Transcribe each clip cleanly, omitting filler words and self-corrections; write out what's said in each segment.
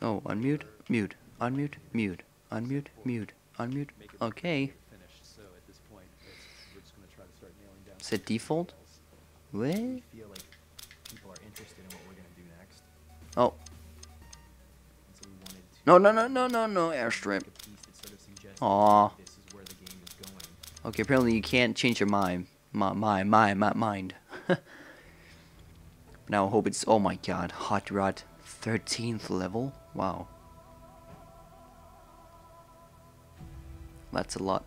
Oh, unmute, mute, unmute, mute, unmute, mute, unmute. Okay. Is it default? What? Oh. No, no, no, no, no, no, airstrip. Aww. Okay, apparently you can't change your mind. My mind. Now I hope it's, oh my god, Hot Rod 13th level? Wow. That's a lot.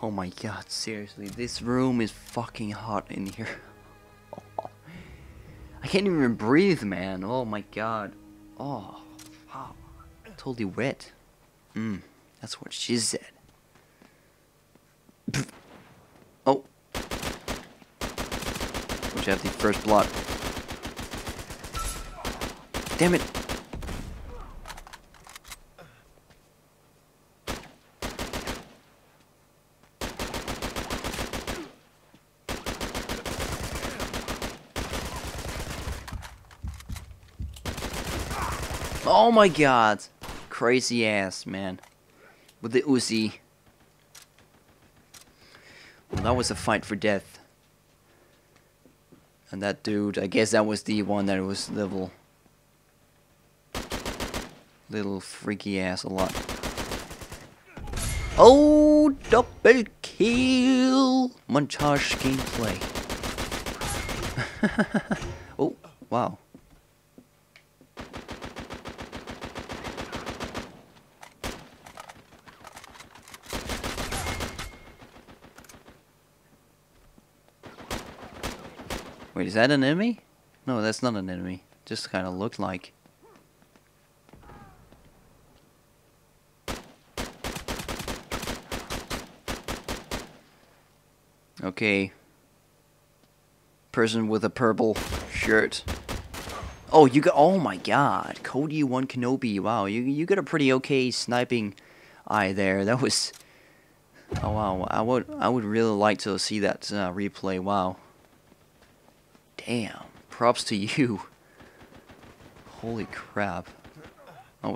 Oh my god, seriously, this room is fucking hot in here. Oh, I can't even breathe, man. Oh my god. Oh, wow. Totally wet. Mmm, that's what she said. Oh. Which I have the first block. Damn it. Oh my god, crazy ass man, with the Uzi. Well, that was a fight for death. And that dude, I guess that was the one that was little freaky ass a lot. Oh, double kill montage gameplay. Oh, wow. Wait, is that an enemy? No, that's not an enemy. Just kind of looked like. Okay. Person with a purple shirt. Oh, you got. Oh my God, Cody One Kenobi. Wow, you got a pretty okay sniping eye there. That was. Oh wow, I would really like to see that replay. Wow. Damn, props to you. Holy crap. That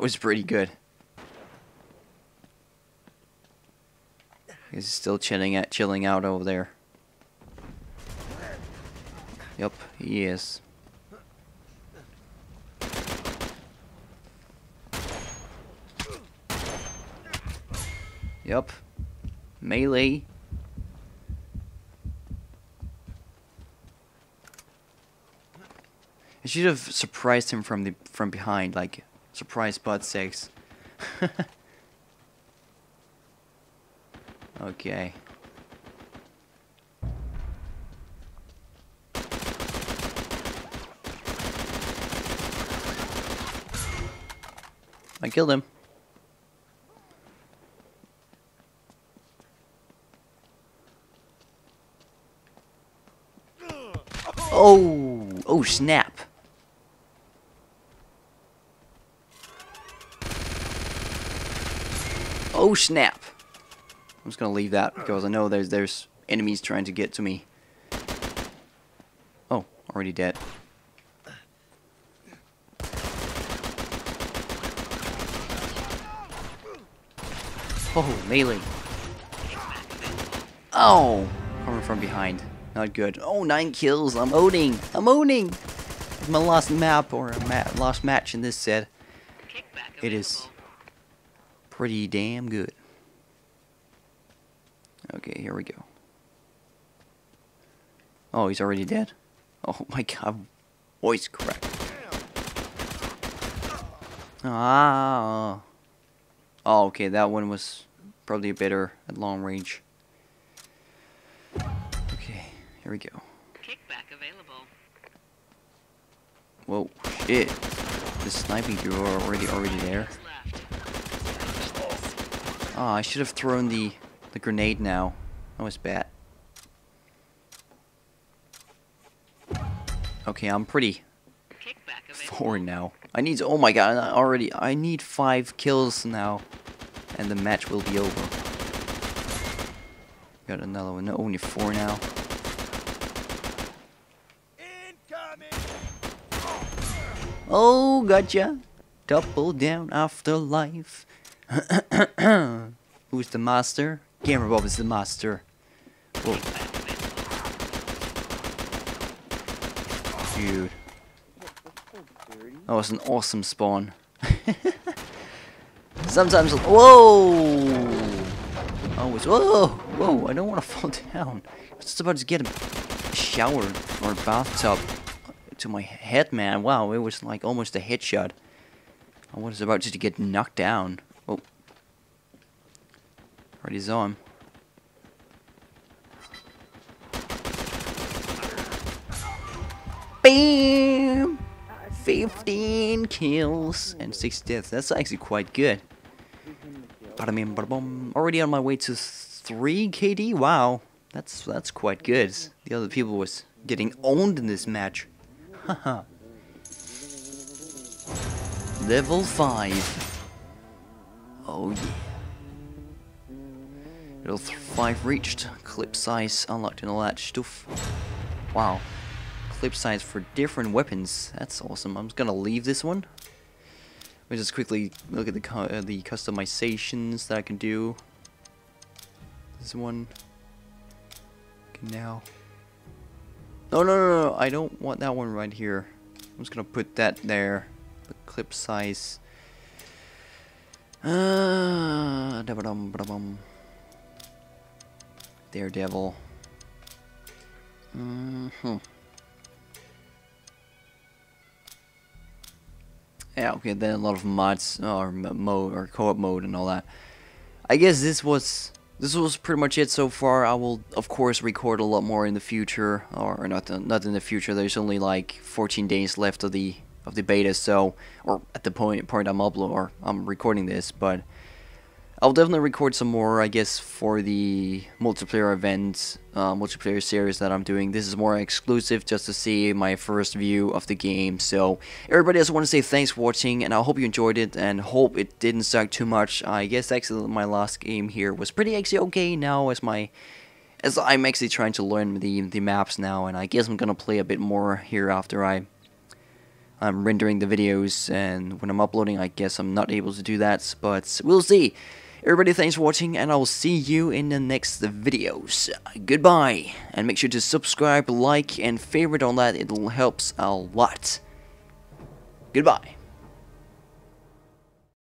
was pretty good. He's still chilling out over there. Yep, he is. Yep. Melee. I should have surprised him from behind, like surprise butt sex. Okay. I killed him. Oh, oh snap. Oh snap! I'm just gonna leave that because I know there's enemies trying to get to me. Oh, already dead. Oh, melee! Oh, coming from behind. Not good. Oh, 9 kills. I'm owning. I'm owning. It's my last map or a lost match in this set. It is. Pretty damn good. Okay, here we go. Oh, he's already dead? Oh my god. Voice crack. Ah. Oh, okay, that one was probably better at long range. Okay, here we go. Kickback available. Whoa, shit. The sniping duo are already there. Oh, I should have thrown the grenade now. That was bad. Okay, I'm pretty forward now. I need, oh my god, I need 5 kills now, and the match will be over. Got another one, only 4 now. Oh, gotcha! Double down afterlife. Who's the master? Gamer Bob is the master. Whoa. Dude. That was an awesome spawn. Sometimes... Whoa! Always... Whoa! Whoa, I don't want to fall down. I was just about to get a shower or a bathtub to my head, man. Wow, it was like almost a headshot. I was about to get knocked down. Oh. Already saw him. BAM! 15 kills and 6 deaths. That's actually quite good. But I mean, already on my way to 3 KD. Wow, that's quite good. The other people was getting owned in this match. Haha. Level 5. Oh yeah. Level 5 reached. Clip size unlocked and all that stuff. Wow. Clip size for different weapons. That's awesome. I'm just gonna leave this one. Let me just quickly look at the customizations that I can do. This one. Now. No, no, no, no. I don't want that one right here. I'm just gonna put that there. The clip size. Daredevil. Mm-hmm. Yeah, okay, then a lot of mods or co-op mode and all that. I guess this was pretty much it so far. I will of course record a lot more in the future, or not in the future. There's only like 14 days left of the beta, so, or at the point I'm uploading or I'm recording this, but I'll definitely record some more, I guess, for the multiplayer events, multiplayer series that I'm doing. This is more exclusive just to see my first view of the game. So, everybody, I just want to say thanks for watching, and I hope you enjoyed it, and hope it didn't suck too much. I guess, actually, my last game here was pretty actually okay now, as I'm actually trying to learn the maps now, and I guess I'm going to play a bit more here after I'm rendering the videos, and when I'm uploading, I guess I'm not able to do that, but we'll see. Everybody, thanks for watching, and I'll see you in the next videos. Goodbye, and make sure to subscribe, like, and favorite on that. It helps a lot. Goodbye.